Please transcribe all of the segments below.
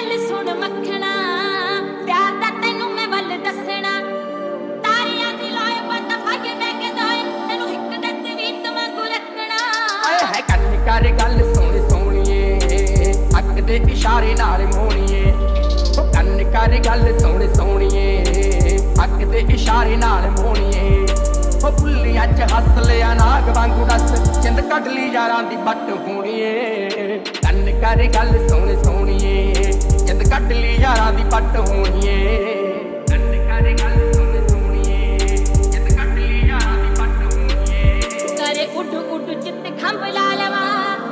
गल सुन मखना प्यार दा तेनू मैं वल दसना तारियां दी लाए बंदा फाके मैं के दोए तेनू हिक दत वी तमाकू लखना आए है कन कर गल सोनी सोनिए अख दे इशारे नाल मोहणिए ओ कन कर गल सोनी सोनिए अख दे इशारे नाल मोहणिए ओ भुल्ली अज हस लिया नाग वांगू दस चिंद कट ली यारां दी बट होणीए कन कर गल सोनी सोनिए जिंद कट ली यारा दी पट होनी है कन कर गल सुन सोनिए जिंद कट ली यारा दी पट होनी है करे उठ उठ चित खंभ ला लवा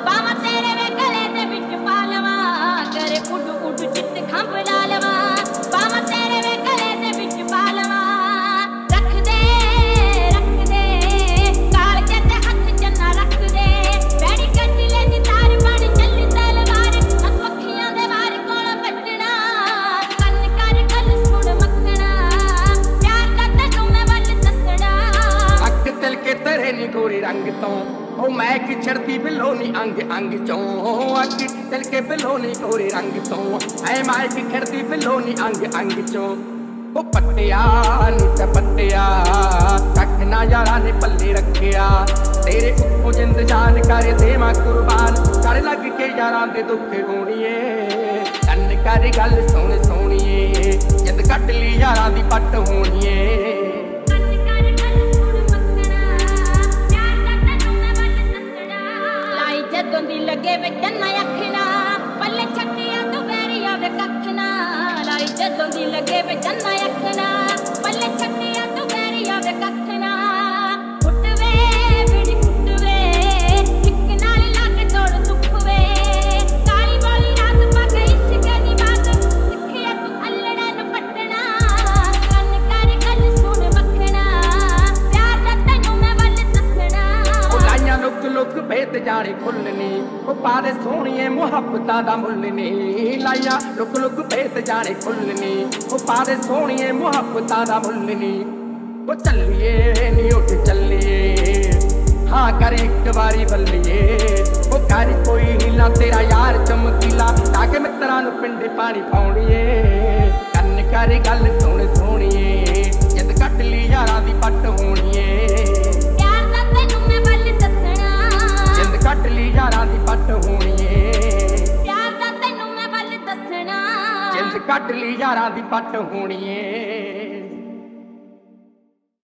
बावा तेरे वे गले दे विच पा लवा करे उठ उठ चित खंभ ला लवा बावा तेरे वे गले दे विच पा लवा रख दे काल के ते हथ चन्ना रख दे बैड़ी कचले दी तार बन चल तलवार अखियां दे वार कोल बचना कन कर गल सुन मखना प्यार दा तेनू मैं वल दसना अख तिलके तरे नी गोरी रंग तो ओ मैं कि छड़ती बिलो नी अंग अंग चो अख तिलके बिलो नी गोरी रंग तो ऐ मैं कि छड़ती बिलो नी अंग अंग चो ओ पत्तिया नी ते पत्तिया कख ना यारा ने पल्ले रखिया तेरे उप्पो जिंद जान कर देवा कुर्बान कर लग के यारां दे दुख होणीए कन कर गल सुन सोनिए जिंद कट ली यारां दी पट होणीए कन कर गल सुन मखना प्यार दा तेनू मैं वल दसना लाई जदों दी लगे वे चन्ना अखना पल्ले छट्टियां तू बैरिया वे कखना लाई जदों दी लगे वे चन्ना अखना पल्ले छट्टियां तू बैरिया वे कखना जाने खुलनी ओ पारे सोनिए मुहब्बता दा मुल्लनी लाया लुक लुक भेत जाने खुलनी ओ पारे सोनिए मुहब्बता दा मुल्लनी ओ चलिए नी उठ चलिए हाँ कर एक बारी बल्लिए ओ कर कोई हीला तेरा यार चमकीला ताके मित्रा नू पिंडे पानी पाउणीए कन कर गल सुन सोनिए जिद कट ली यारां दी पट होणीए कट ली यारां दी पट होनी प्यार दा तेनू मैं वल दसना जिंद कट ली यारां दी पट होनी।